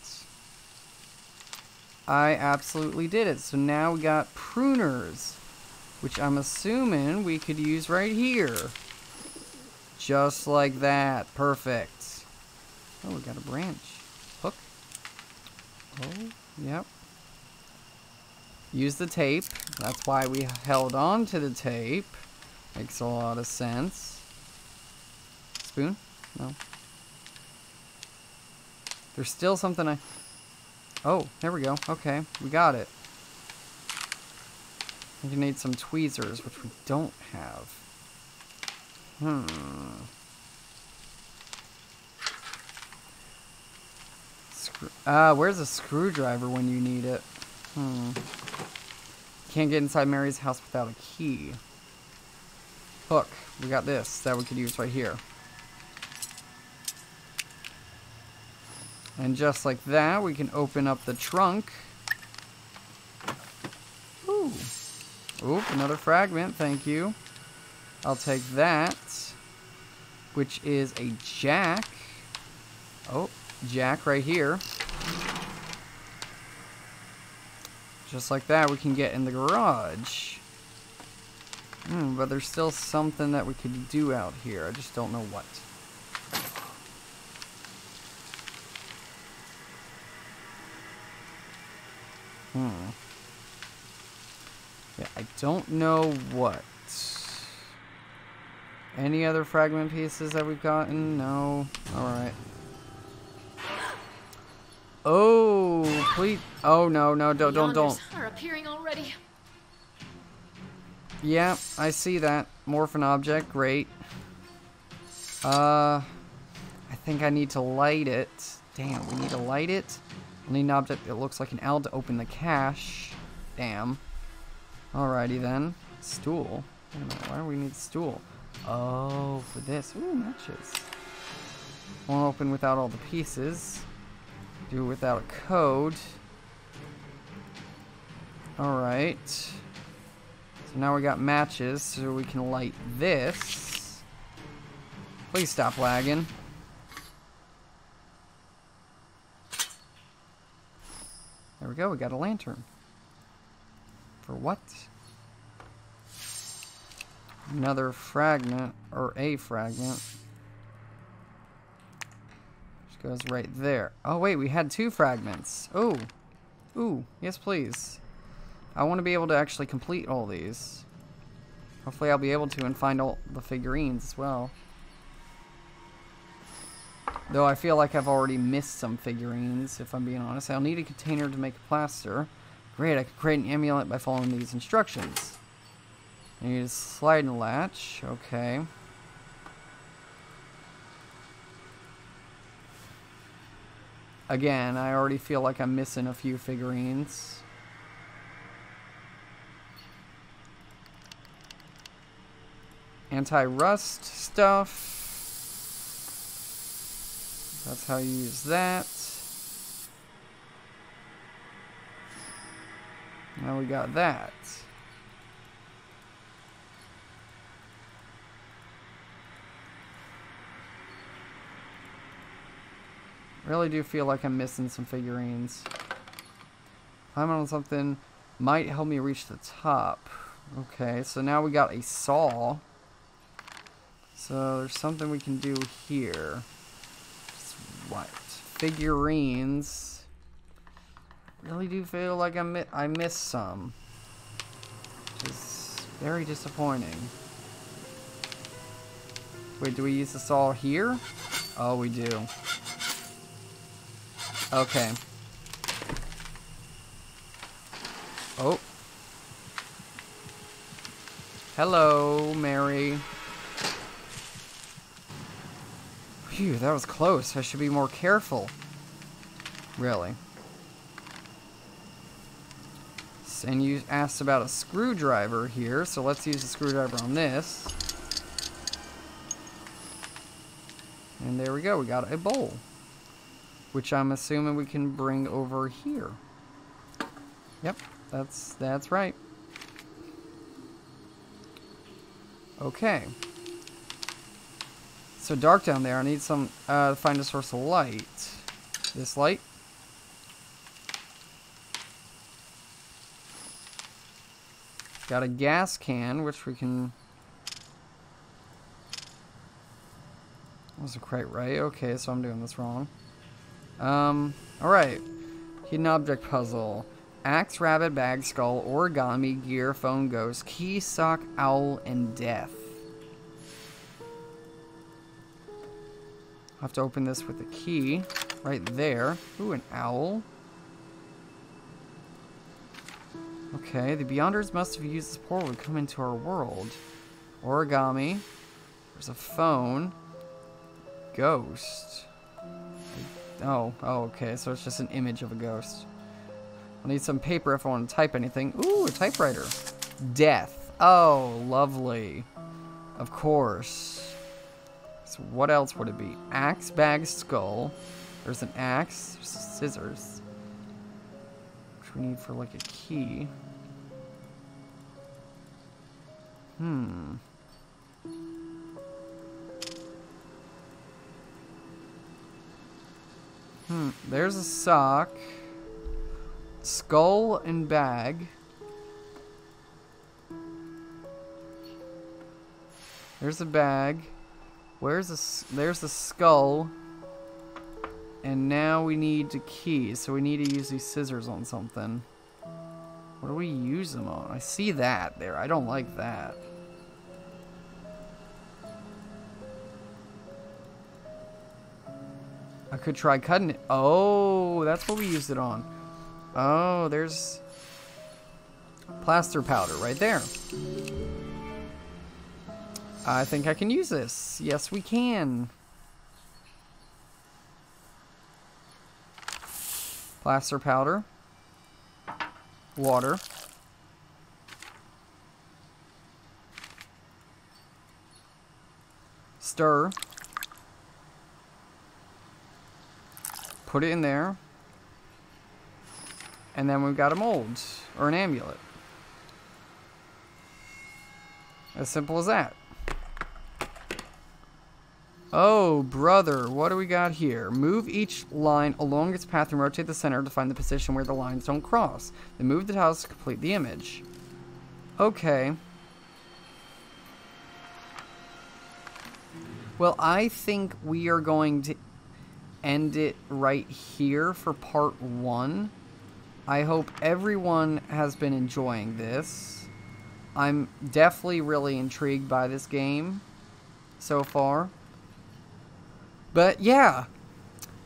I absolutely did it. So now we got pruners, which I'm assuming we could use right here. Just like that. Perfect. Oh, we got a branch. Hook. Oh, yep. Use the tape. That's why we held on to the tape. Makes a lot of sense. Spoon? No. There's still something I... Oh, there we go. Okay, we got it. We can need some tweezers, which we don't have. Hmm. Screw ah, where's a screwdriver when you need it? Hmm. Can't get inside Mary's house without a key. Hook. We got this that we could use right here. And just like that, we can open up the trunk. Ooh. Oop, another fragment, thank you. I'll take that, which is a jack. Oh, jack right here. Just like that, we can get in the garage. Hmm, but there's still something that we could do out here. I just don't know what. Hmm. Yeah, I don't know what. Any other fragment pieces that we've gotten? No. Alright. Oh, please. Oh, no, no, don't, don't, don't. Are appearing already. Yeah, I see that. Morph an object. Great. Uh, I think I need to light it. Damn, we need to light it. I'll need an object that looks like an owl to open the cache. Damn. Alrighty then. Stool. Wait a minute, why do we need stool? Oh, for this. Ooh, matches. Won't open without all the pieces. Do without a code. Alright. So now we got matches, so we can light this. Please stop lagging. There we go, we got a lantern. For what? Another fragment, or a fragment. Which goes right there. Oh wait, we had two fragments. Oh. Ooh, yes please. I want to be able to actually complete all these. Hopefully I'll be able to and find all the figurines as well. Though I feel like I've already missed some figurines, if I'm being honest. I'll need a container to make a plaster. Great, I can create an amulet by following these instructions. I need a slide and latch. Okay. Again, I already feel like I'm missing a few figurines. anti-rust stuff. That's how you use that. Now we got that. Really do feel like I'm missing some figurines. Climbing on something might help me reach the top. Okay, so now we got a saw. So there's something we can do here. Just what? Figurines. Really do feel like I mi- I missed some. Which is very disappointing. Wait, do we use the saw here? Oh, we do. Okay. Oh. Hello, Mary. Phew, that was close. I should be more careful. Really. And you asked about a screwdriver here, so let's use the screwdriver on this. And there we go. We got a bowl. Which I'm assuming we can bring over here. Yep, that's that's right. Okay. So dark down there. I need some uh, find a source of light. This light. Got a gas can, which we can. Wasn't quite right. Okay, so I'm doing this wrong. Um, alright. Hidden object puzzle. Axe, rabbit, bag, skull, origami, gear, phone, ghost, key, sock, owl, and death. I'll have to open this with the key. Right there. Ooh, an owl. Okay, the Beyonders must have used this portal to come into our world. Origami. There's a phone. Ghost. Oh, oh, okay, so it's just an image of a ghost. I'll need some paper if I want to type anything. Ooh, a typewriter. Death. Oh, lovely. Of course. So what else would it be? Axe, bag, skull. There's an axe. There's scissors. Which we need for, like, a key. Hmm. Hmm, there's a sock. Skull and bag. There's a bag. Where's a, there's a skull. And now we need a key, so we need to use these scissors on something. What do we use them on? I see that there. I don't like that. I could try cutting it. Oh, that's what we used it on. Oh, there's plaster powder right there. I think I can use this. Yes, we can. Plaster powder. Water. Stir. Put it in there, and then we've got a mold, or an amulet. As simple as that. Oh, brother, what do we got here? Move each line along its path and rotate the center to find the position where the lines don't cross. Then move the tiles to complete the image. Okay. Well, I think we are going to end it right here for part one. I hope everyone has been enjoying this. I'm definitely really intrigued by this game so far. But yeah,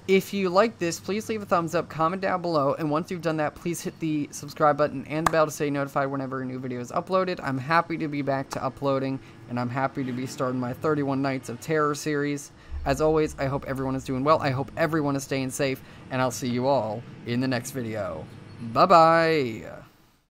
if you like this, please leave a thumbs up, comment down below, and once you've done that, please hit the subscribe button and the bell to stay notified whenever a new video is uploaded. I'm happy to be back to uploading, and I'm happy to be starting my thirty-one Nights of Terror series. As always, I hope everyone is doing well. I hope everyone is staying safe, and I'll see you all in the next video. Bye-bye!